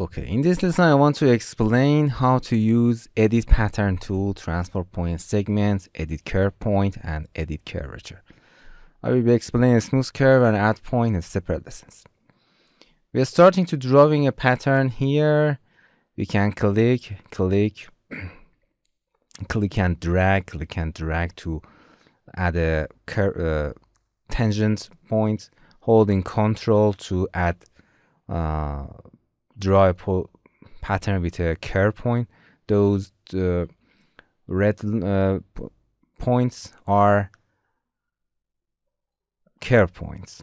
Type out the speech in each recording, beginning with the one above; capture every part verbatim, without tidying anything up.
Okay, in this lesson I want to explain how to use edit pattern tool, transfer point segments, edit curve point, and edit curvature. I will be explaining smooth curve and add point in separate lessons. We are starting to drawing a pattern here. We can click, click, click and drag, click and drag to add a uh, tangent point, holding control to add uh, draw a po pattern with a curve point. Those uh, red uh, points are curve points.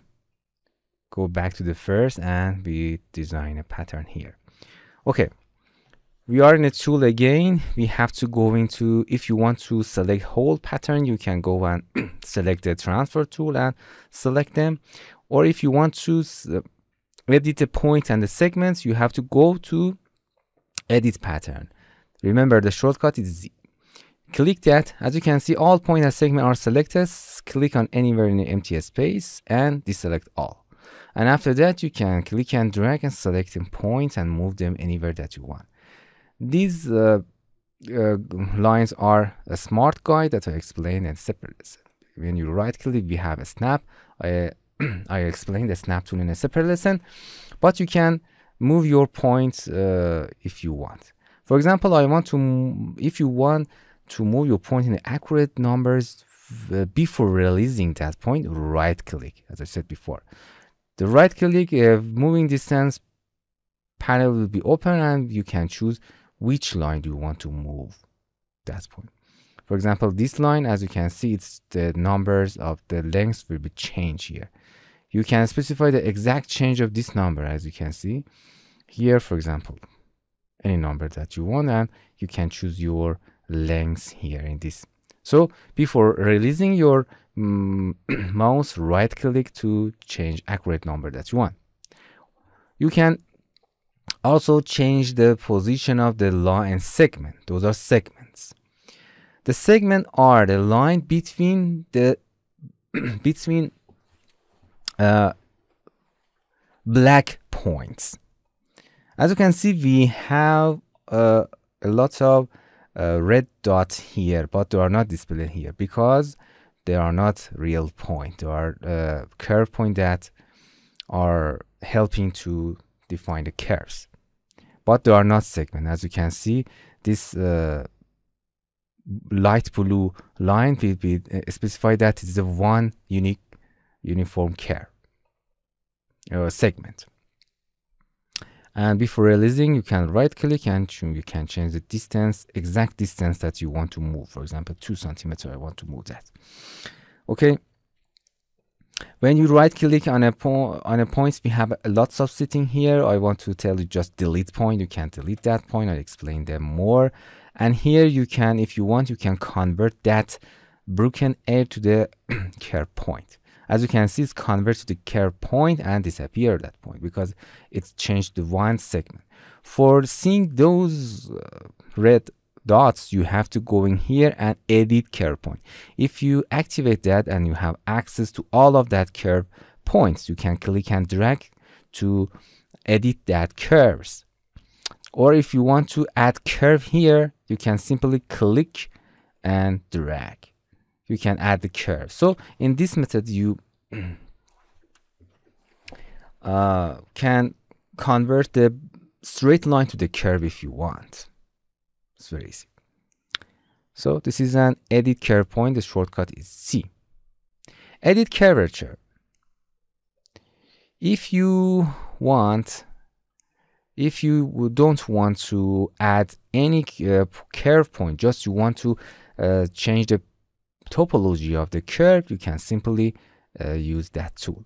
Go back to the first and we design a pattern here. Okay, we are in a tool again. We have to go into, if you want to select whole pattern, you can go and select the transfer tool and select them. Or if you want to uh, edit the point and the segments, you have to go to edit pattern. Remember the shortcut is Z. Click that. As you can see, all point and segment are selected. Click on anywhere in the empty space and deselect all. And after that, you can click and drag and select the points and move them anywhere that you want. These uh, uh, lines are a smart guide that I explain in separate lesson. When you right click, we have a snap. I, I explained the snap tool in a separate lesson, but you can move your points uh, if you want. For example, I want to, if you want to move your point in accurate numbers uh, before releasing that point, right click, as I said before. The right click uh, moving distance panel will be open and you can choose which line do you want to move that point. For example, this line, as you can see, it's the numbers of the lengths will be changed here. You can specify the exact change of this number, as you can see here, for example, any number that you want, and you can choose your lengths here in this. So before releasing your mm, mouse, right click to change accurate number that you want. You can also change the position of the line and segment. Those are segments. The segment are the line between the between uh, black points. As you can see, we have uh, a lot of uh, red dots here, but they are not displayed here because they are not real point. They are uh, curve point that are helping to define the curves, but they are not segment. As you can see, this uh, light blue line will be uh, specified that is the one unique uniform curve uh, segment. And before releasing, you can right click and you can change the distance, exact distance that you want to move. For example, two centimeter. I want to move that. Okay. When you right click on a point, on a point, we have lots of sitting here. I want to tell you just delete point. You can delete that point. I'll explain them more. And here you can, if you want, you can convert that broken edge to the curve point. As you can see, it's converted to the curve point and disappear that point because it's changed the one segment. For seeing those uh, red dots, you have to go in here and edit curve point. If you activate that and you have access to all of that curve points, you can click and drag to edit that curves. Or if you want to add curve here, you can simply click and drag. You can add the curve. So in this method, you uh, can convert the straight line to the curve if you want. It's very easy. So this is an edit curve point. The shortcut is C. Edit curvature. If you want, if you don't want to add any uh, curve point, just you want to uh, change the topology of the curve, you can simply uh, use that tool.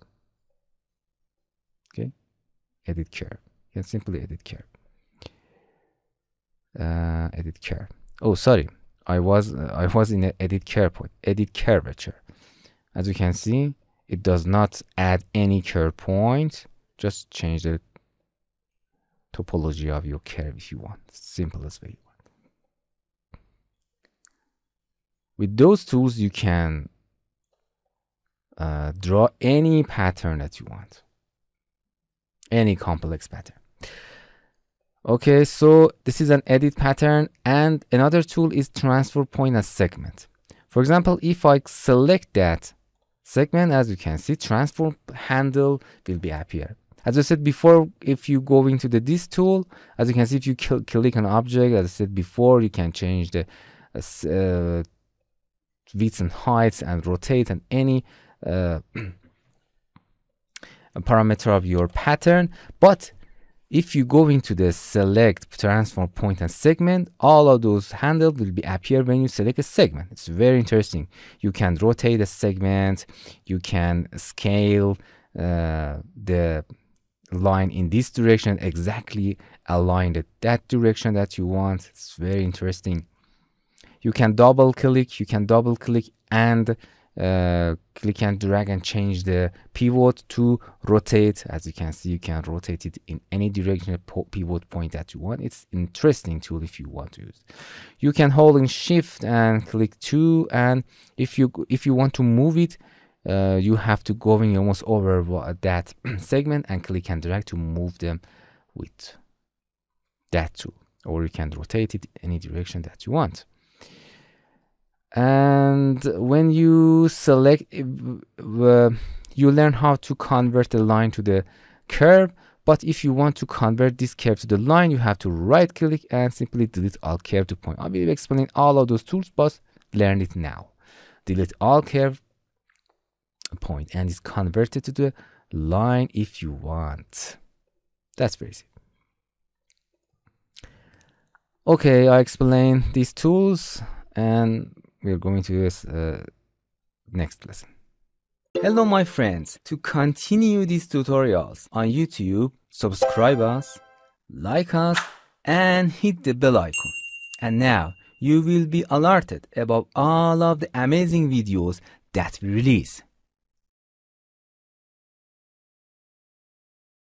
Okay, edit curve. You can simply edit curve. Uh, edit curve. Oh, sorry, I was uh, I was in the edit curve point. Edit curvature. As you can see, it does not add any curve point. Just change the topology of your curve if you want. Simplest way you want. With those tools, you can uh, draw any pattern that you want, any complex pattern. Okay, so this is an edit pattern, and another tool is transfer point as segment. For example, if I select that segment, as you can see, transform handle will be appear. As I said before, if you go into the this tool, as you can see, if you cl click on object, as I said before, you can change the uh, width and heights and rotate and any uh, parameter of your pattern. But if you go into the select, transform, point and segment, all of those handles will be appear when you select a segment. It's very interesting. You can rotate a segment, you can scale uh, the line in this direction, exactly aligned at that direction that you want. It's very interesting. You can double click, you can double click and Uh, click and drag and change the pivot to rotate. As you can see, you can rotate it in any direction, pivot point that you want. It's interesting tool if you want to use. You can hold in shift and click two, and if you if you want to move it, uh, you have to go in almost over that segment and click and drag to move them with that tool, or you can rotate it any direction that you want. And when you select, uh, you learn how to convert the line to the curve. But if you want to convert this curve to the line, you have to right click and simply delete all curve to point. I will explain all of those tools, but learn it now. Delete all curve point, and it's converted to the line if you want. That's very easy. Okay, I explained these tools, and we're going to this uh, next lesson. Hello my friends, to continue these tutorials on YouTube, subscribe us, like us, and hit the bell icon. And now you will be alerted about all of the amazing videos that we release.